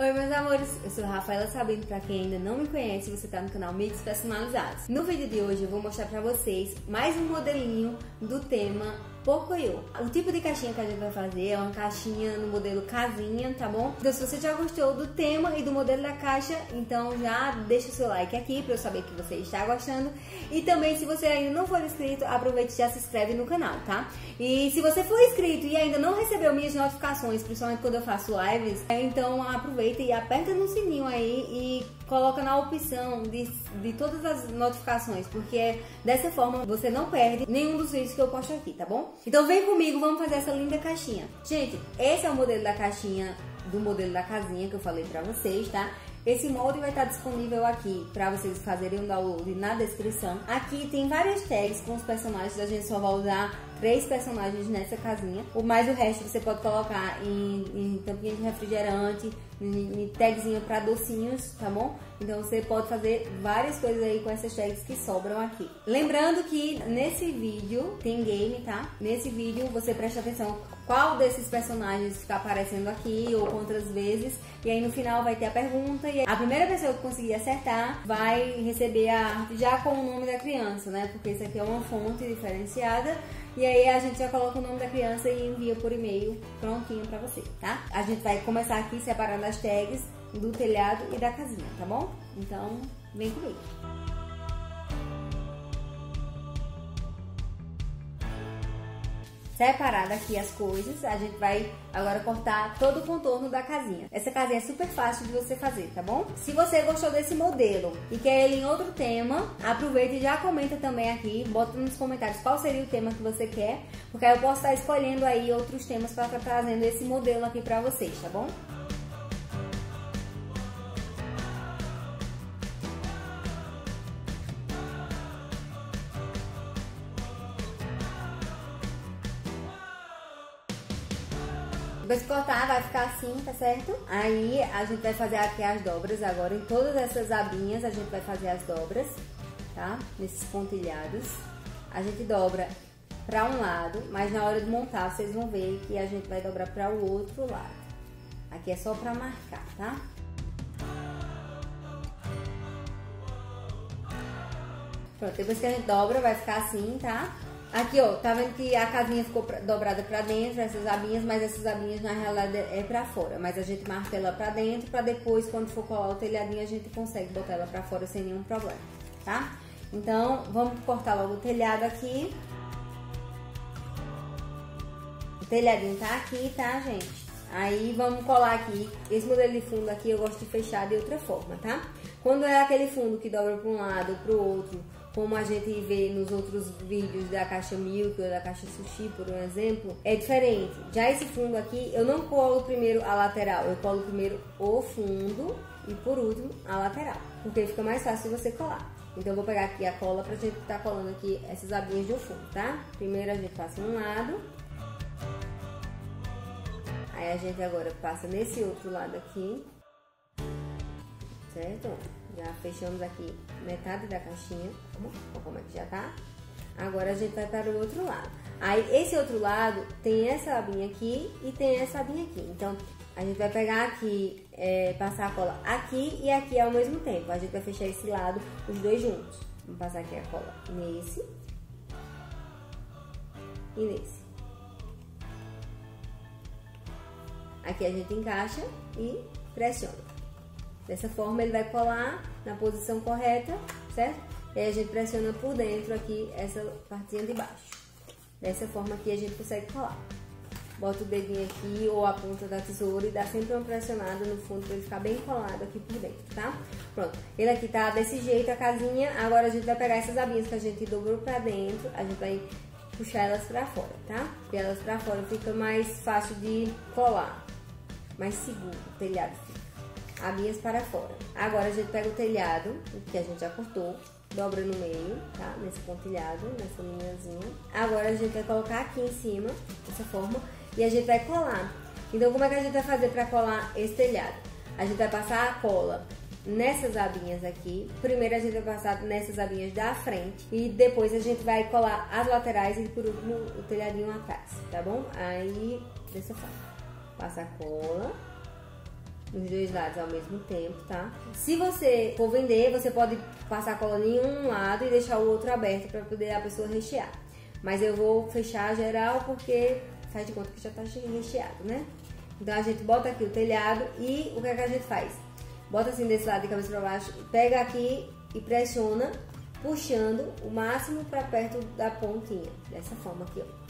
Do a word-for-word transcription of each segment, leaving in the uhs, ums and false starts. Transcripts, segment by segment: Oi, meus amores, eu sou a Rafaela Sabino. Pra quem ainda não me conhece, você tá no canal Mix Personalizados. No vídeo de hoje eu vou mostrar pra vocês mais um modelinho do tema Pocoyo. O tipo de caixinha que a gente vai fazer é uma caixinha no modelo casinha, tá bom? Então se você já gostou do tema e do modelo da caixa, então já deixa o seu like aqui pra eu saber que você está gostando. E também, se você ainda não for inscrito, aproveite e já se inscreve no canal, tá? E se você for inscrito e ainda não recebeu minhas notificações, principalmente quando eu faço lives, então aproveite e aperta no sininho aí e coloca na opção de, de todas as notificações, porque dessa forma você não perde nenhum dos vídeos que eu posto aqui, tá bom? Então vem comigo, vamos fazer essa linda caixinha. Gente, esse é o modelo da caixinha, do modelo da casinha que eu falei pra vocês, tá? Esse molde vai estar disponível aqui pra vocês fazerem o download na descrição. Aqui tem várias tags com os personagens, a gente só vai usar três personagens nessa casinha. O mais o resto você pode colocar em, em tampinha de refrigerante, em, em tagzinha pra docinhos, tá bom? Então você pode fazer várias coisas aí com essas tags que sobram aqui. Lembrando que nesse vídeo tem game, tá? Nesse vídeo você presta atenção qual desses personagens fica aparecendo aqui ou quantas vezes. E aí no final vai ter a pergunta e a primeira pessoa que conseguir acertar vai receber a arte já com o nome da criança, né? Porque isso aqui é uma fonte diferenciada. E aí a gente já coloca o nome da criança e envia por e-mail prontinho pra você, tá? A gente vai começar aqui separando as tags do telhado e da casinha, tá bom? Então, vem comigo! Separado aqui as coisas, a gente vai agora cortar todo o contorno da casinha. Essa casinha é super fácil de você fazer, tá bom? Se você gostou desse modelo e quer ele em outro tema, aproveita e já comenta também aqui, bota nos comentários qual seria o tema que você quer, porque aí eu posso estar escolhendo aí outros temas para estar trazendo esse modelo aqui pra vocês, tá bom? Depois de cortar, vai ficar assim, tá certo? Aí a gente vai fazer aqui as dobras agora. Em todas essas abinhas a gente vai fazer as dobras, tá? Nesses pontilhados. A gente dobra pra um lado, mas na hora de montar vocês vão ver que a gente vai dobrar pra o outro lado. Aqui é só pra marcar, tá? Pronto, depois que a gente dobra, vai ficar assim, tá? Aqui, ó, tá vendo que a casinha ficou dobrada pra dentro, essas abinhas, mas essas abinhas na realidade é pra fora. Mas a gente marca ela pra dentro, pra depois, quando for colar o telhadinho, a gente consegue botar ela pra fora sem nenhum problema, tá? Então, vamos cortar logo o telhado aqui. O telhadinho tá aqui, tá, gente? Aí, vamos colar aqui. Esse modelo de fundo aqui eu gosto de fechar de outra forma, tá? Quando é aquele fundo que dobra pra um lado ou pro outro, como a gente vê nos outros vídeos da caixa Milk ou da caixa Sushi, por um exemplo, é diferente. Já esse fundo aqui, eu não colo primeiro a lateral, eu colo primeiro o fundo e por último a lateral, porque fica mais fácil você colar. Então eu vou pegar aqui a cola pra gente tá colando aqui essas abinhas do fundo, tá? Primeiro a gente passa um lado, aí a gente agora passa nesse outro lado aqui, certo? Já fechamos aqui metade da caixinha, tá bom? Olha como é que já tá. Agora a gente vai para o outro lado. Aí esse outro lado tem essa abinha aqui e tem essa abinha aqui. Então a gente vai pegar aqui, é, passar a cola aqui e aqui ao mesmo tempo. A gente vai fechar esse lado, os dois juntos. Vamos passar aqui a cola nesse e nesse. Aqui a gente encaixa e pressiona. Dessa forma ele vai colar na posição correta, certo? E aí a gente pressiona por dentro aqui essa partinha de baixo. Dessa forma aqui a gente consegue colar. Bota o dedinho aqui ou a ponta da tesoura e dá sempre uma pressionada no fundo pra ele ficar bem colado aqui por dentro, tá? Pronto. Ele aqui tá desse jeito a casinha. Agora a gente vai pegar essas abinhas que a gente dobrou pra dentro, a gente vai puxar elas pra fora, tá? Porque elas pra fora fica mais fácil de colar, mais seguro o telhado fica. Abinhas para fora. Agora a gente pega o telhado, que a gente já cortou, dobra no meio, tá? Nesse pontilhado, nessa linhazinha. Agora a gente vai colocar aqui em cima, dessa forma, e a gente vai colar. Então como é que a gente vai fazer para colar esse telhado? A gente vai passar a cola nessas abinhas aqui. Primeiro a gente vai passar nessas abinhas da frente e depois a gente vai colar as laterais e por último o telhadinho atrás, tá bom? Aí, dessa forma. Passa a cola. nos dois lados ao mesmo tempo, tá? Se você for vender, você pode passar a cola em um lado e deixar o outro aberto para poder a pessoa rechear. Mas eu vou fechar geral porque faz de conta que já tá recheado, né? Então a gente bota aqui o telhado e o que é que a gente faz? Bota assim desse lado de cabeça para baixo, pega aqui e pressiona, puxando o máximo para perto da pontinha, dessa forma aqui, ó.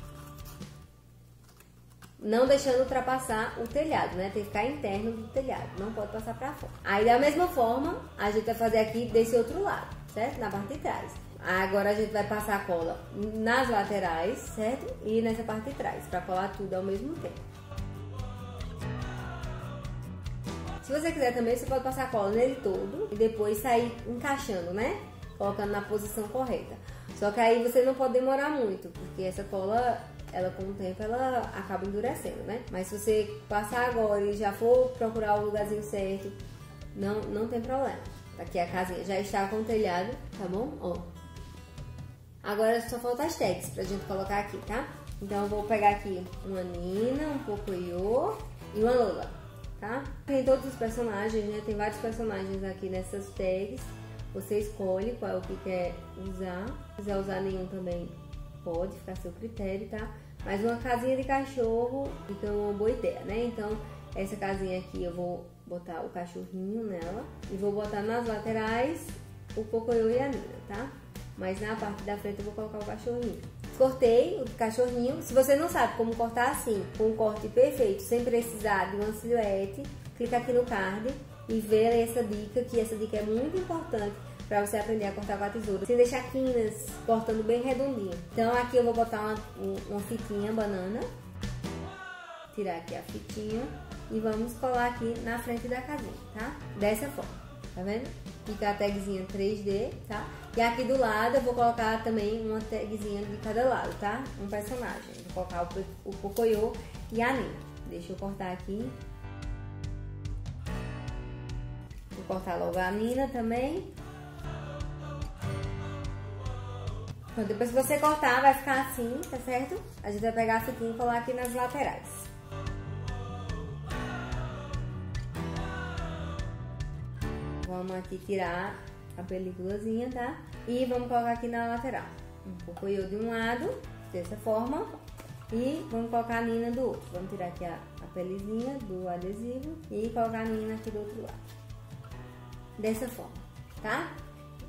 Não deixando ultrapassar o telhado, né? Tem que ficar interno do telhado, não pode passar pra fora. Aí da mesma forma, a gente vai fazer aqui desse outro lado, certo? Na parte de trás. Agora a gente vai passar a cola nas laterais, certo? E nessa parte de trás, pra colar tudo ao mesmo tempo. Se você quiser também, você pode passar a cola nele todo e depois sair encaixando, né? Colocando na posição correta. Só que aí você não pode demorar muito, porque essa cola... ela com o tempo ela acaba endurecendo, né? Mas se você passar agora e já for procurar o lugarzinho certo, não, não tem problema. Aqui a casinha já está com o telhado, tá bom? Ó. Agora só falta as tags pra gente colocar aqui, tá? Então eu vou pegar aqui uma Nina, um Pocoyo e uma Lola, tá? Tem todos os personagens, né? Tem vários personagens aqui nessas tags. Você escolhe qual é o que quer usar. Se quiser usar nenhum também, pode ficar a seu critério, tá? Mas uma casinha de cachorro fica então é uma boa ideia, né? Então, essa casinha aqui eu vou botar o cachorrinho nela e vou botar nas laterais o Pocoyo e a Nina, tá? Mas na parte da frente eu vou colocar o cachorrinho. Cortei o cachorrinho. Se você não sabe como cortar assim, com um corte perfeito, sem precisar de uma silhuete, clica aqui no card e vê essa dica, que essa dica é muito importante pra você aprender a cortar com a tesoura, sem deixar quinas, cortando bem redondinho. Então aqui eu vou botar uma, uma fitinha banana, tirar aqui a fitinha e vamos colar aqui na frente da casinha, tá? Dessa forma, tá vendo? Fica a tagzinha três D, tá? E aqui do lado eu vou colocar também uma tagzinha de cada lado, tá? Um personagem, vou colocar o, o Pocoyo e a Nina. Deixa eu cortar aqui. Vou cortar logo a Nina também. Depois que você cortar, vai ficar assim, tá certo? A gente vai pegar a fitinha e colar aqui nas laterais. Vamos aqui tirar a peliculazinha, tá? E vamos colocar aqui na lateral. Um Pocoyo de um lado, dessa forma. E vamos colocar a Nina do outro. Vamos tirar aqui a, a pelezinha do adesivo e colocar a Nina aqui do outro lado. Dessa forma, tá?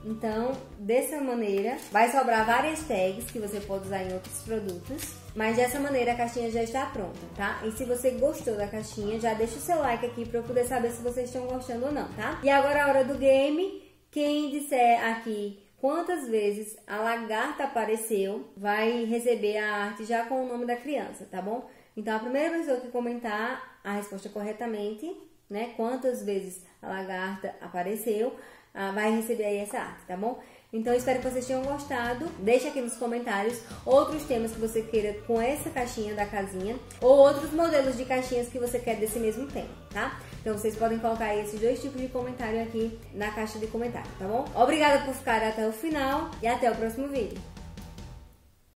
Então, dessa maneira, vai sobrar várias tags que você pode usar em outros produtos. Mas dessa maneira a caixinha já está pronta, tá? E se você gostou da caixinha, já deixa o seu like aqui pra eu poder saber se vocês estão gostando ou não, tá? E agora a hora do game. Quem disser aqui quantas vezes a lagarta apareceu, vai receber a arte já com o nome da criança, tá bom? Então a primeira pessoa que comentar a resposta corretamente, né? Quantas vezes a lagarta apareceu... Ah, vai receber aí essa arte, tá bom? Então espero que vocês tenham gostado. Deixa aqui nos comentários outros temas que você queira com essa caixinha da casinha, ou outros modelos de caixinhas que você quer desse mesmo tema, tá? Então vocês podem colocar aí esses dois tipos de comentário aqui na caixa de comentário, tá bom? Obrigada por ficar até o final e até o próximo vídeo.